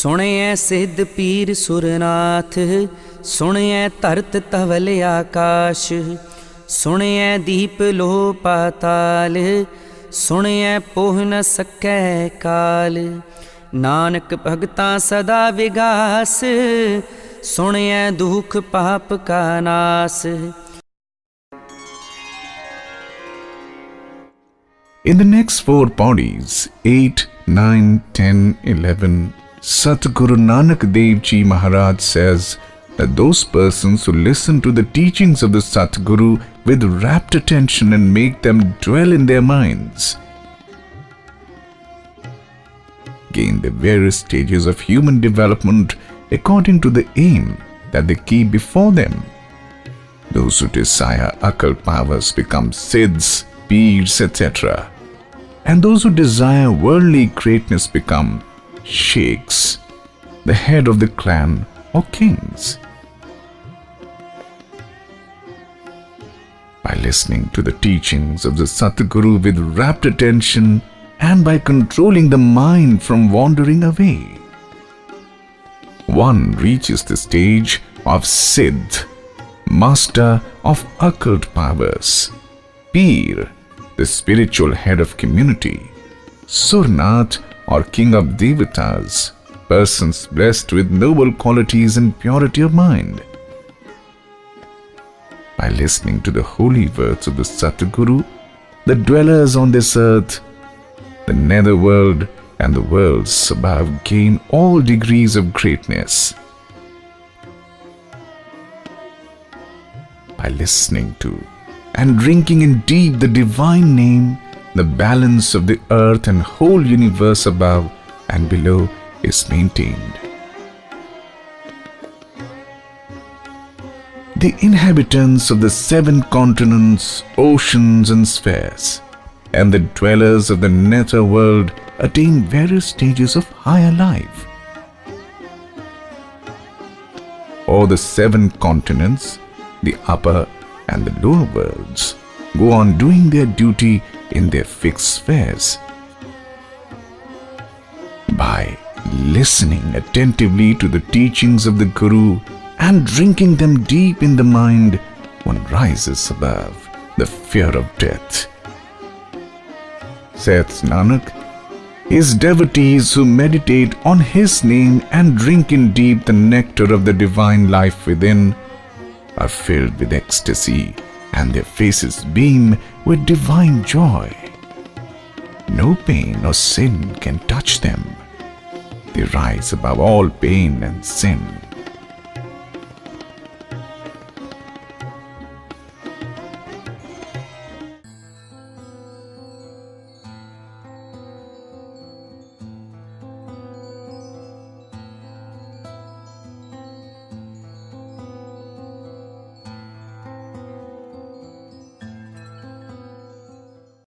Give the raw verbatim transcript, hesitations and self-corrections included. सुनिए सिद्ध पीर सुरनाथ, सुनिए तरत तवल आकाश, सुनिए दीप लो पाताल, सुनिए पोह न सकै काल। नानक भगता सदा विगास, सुनिए दुख पाप का नास। In the next four Paudis, eight, nine, ten, eleven, Satguru Nanak Dev Ji Maharaj says that those persons who listen to the teachings of the Satguru with rapt attention and make them dwell in their minds, gain the various stages of human development according to the aim that they keep before them. Those who desire occult powers become Sidhs, Pirs, et cetera, and those who desire worldly greatness become Sheikhs, the head of the clan or kings. By listening to the teachings of the Satguru with rapt attention and by controlling the mind from wandering away, one reaches the stage of Sidh, master of occult powers, Pir, the spiritual head of community, Surnath, or king of Devatas, persons blessed with noble qualities and purity of mind. By listening to the holy words of the Satguru, the dwellers on this earth, the netherworld and the worlds above gain all degrees of greatness. By listening to and drinking in deep the divine name, the balance of the earth and whole universe above and below is maintained. The inhabitants of the seven continents, oceans and spheres, and the dwellers of the nether world attain various stages of higher life. Or the seven continents, the upper and the lower worlds, go on doing their duty in their fixed spheres. By listening attentively to the teachings of the Guru and drinking them deep in the mind, one rises above the fear of death. Saith Nanak, his devotees who meditate on his name and drink in deep the nectar of the divine life within are filled with ecstasy, and their faces beam with divine joy. No pain or sin can touch them. They rise above all pain and sin.